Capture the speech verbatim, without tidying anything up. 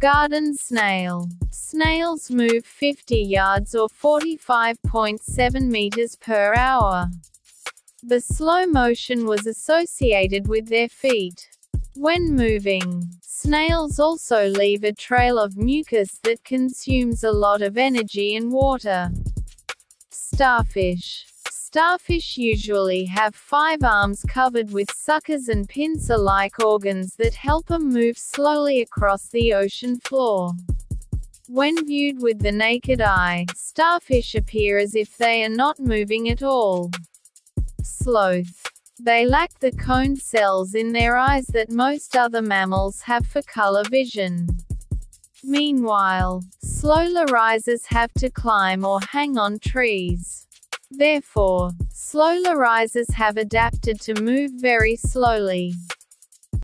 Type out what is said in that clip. Garden snail. Snails move fifty yards or forty-five point seven meters per hour. The slow motion was associated with their feet. When moving, snails also leave a trail of mucus that consumes a lot of energy and water. Starfish. Starfish usually have five arms covered with suckers and pincer-like organs that help them move slowly across the ocean floor. When viewed with the naked eye, starfish appear as if they are not moving at all. Sloth. They lack the coned cells in their eyes that most other mammals have for color vision. Meanwhile, slower risers have to climb or hang on trees. Therefore, slower risers have adapted to move very slowly.